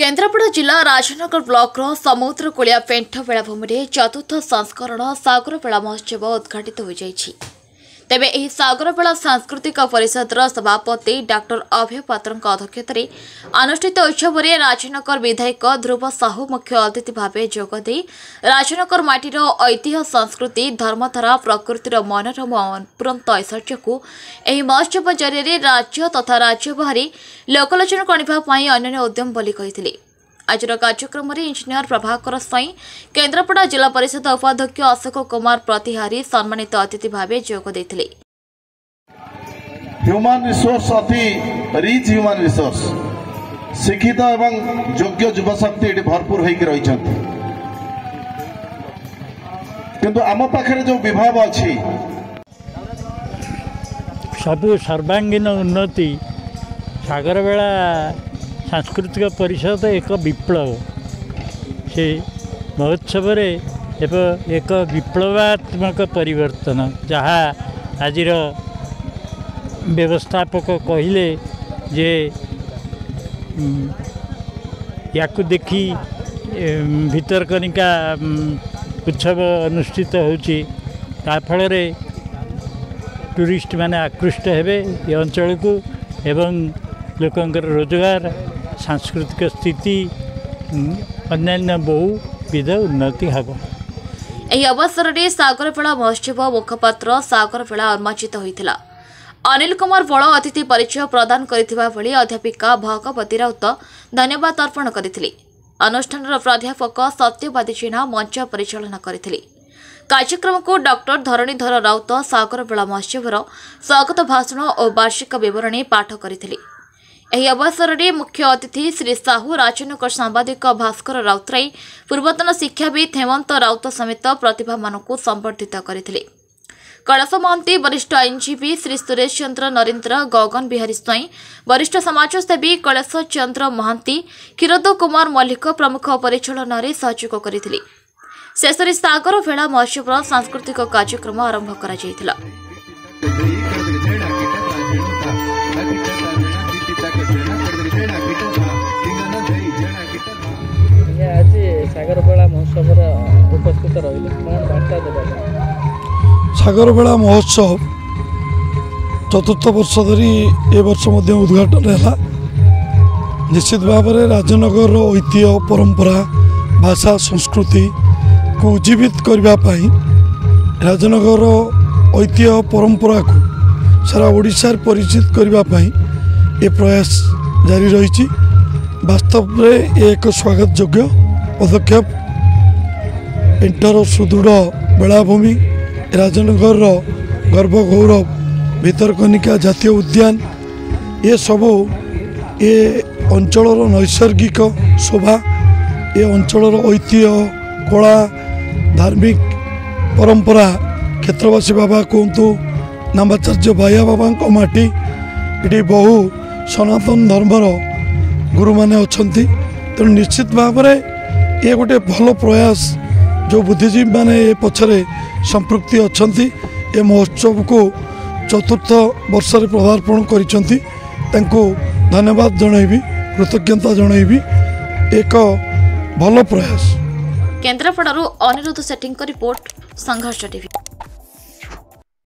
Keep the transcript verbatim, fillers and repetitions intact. केन्द्रपड़ा जिला राजनगर ब्लॉक समुद्र कूलिया पेंठ बेलाभूमि चतुर्थ संस्करण सागर बेला महोत्सव उद्घाटित हो जाएगी। तेबे यह सागर बेला सांस्कृतिक परिषद सभापति डॉक्टर अभय पात्रण अध्यक्षता में अनुष्ठित उत्सव में राजनगर विधायक ध्रुव साहू मुख्य अतिथि भाव जोगदे राजनगर माटीर ऐतिह्य संस्कृति धर्मधारा प्रकृतिर मनोरम अपुरंत ऐश्वर्य को यह महोत्सव जरिए राज्य तथा राज्य बाहर लोकलोचन को आने अन्य उद्यम बोली कही। आज कार्यक्रम में इंजीनियर प्रभाकर साई केन्द्रपड़ा जिला परिषद उपाध्यक्ष अशोक कुमार प्रतिहारी सम्मानित अतिथि भाव जोग देथिले। ह्यूमन रिसोर्स अति रिच ह्यूमन रिसोर्स शिक्षित एवं योग्य युवा शक्ति भरपूर होकर रही किंतु आम पाखे जो विभाग अछि सब सर्वांगीन उन्नति सागर बेला सांस्कृतिक परिषद एक विप्लव से महोत्सव एक विप्लवात्मक परिवर्तन जहाँ आज व्यवस्थापक कहले जे या देखी भितरकनिका उत्सव अनुष्ठित होची ताफलरे टूरिस्ट माने आकृष्ट हेबे ये अंचल को एवं लोकंकर रोजगार सांस्कृतिक स्थिति अन्य बहुविध उन्नति हम। यह अवसर में सागर बेला महोत्सव मुखपात्र सागर बेला उन्मोचित होता। अनिल कुमार बड़ अतिथि परिचय प्रदान करी अध्यापिका भगवती राउत धन्यवाद अर्पण करते। अनुष्ठान प्राध्यापक सत्यवादी सिन्हा मंच परिचालन करते। कार्यक्रम को डॉक्टर धरणीधर राउत सागर बेला महोत्सव स्वागत भाषण और वार्षिक बरणी पाठ करते। यह अवसर में मुख्य अतिथि श्री साहू राजनगर सांबादिक भास्कर राउतराय पूर्वतन शिक्षाविद हेमंत राउत समेत प्रतिभा मानकु संबर्धित करते। कलश महांती वरिष्ठ आईनजीवी श्री सुरेश चंद्र नरेन्द्र गगन विहारी स्वाई वरिष्ठ समाजसेवी कलश चंद्र महांती किरोद कुमार मल्लिक प्रमुख परिचालन में सहयोग करते। शेष में सागर बेला महोत्सव सांस्कृतिक कार्यक्रम आरंभ कर सागर बेला महोत्सव उपस्थित रही बार्ता दे। सागर बेला महोत्सव चतुर्थ वर्ष धरी ए वर्ष उद्घाटन है। निश्चित भाव में राजनगर ऐतिह्य परंपरा भाषा संस्कृति को उज्जीवित करने राजनगर ऐतिह्य परंपरा को सारा ओडिशा परिचित करने ये प्रयास जारी रही। वास्तव में एक स्वागत योग्य पदक्षेप इंटर सुदृढ़ बेलाभूमि राजनगर गर्व गौरव भितरकनिका जातीय उद्यान ये सबू ये अंचल नैसर्गिक शोभा ये अंचल ऐतिह्य कला धार्मिक परंपरा क्षेत्रवासी बाबा कहतु नामाचार्य भाया बाबा माटी ये बहु सनातन धर्मर गुरु माने अच्छी तेणु निश्चित भाव में ये गोटे भल प्रयास जो बुद्धिजीवी मैंने ये पछरे संपृक्ति अच्छा ये महोत्सव को चतुर्थ वर्ष पदार्पण करू धन्यवाद जनइबी कृतज्ञता जनइबी एक भल प्रयास। केन्द्रापड़ा अनिरुद्ध सेटिंग रिपोर्ट संघर्ष टीवी।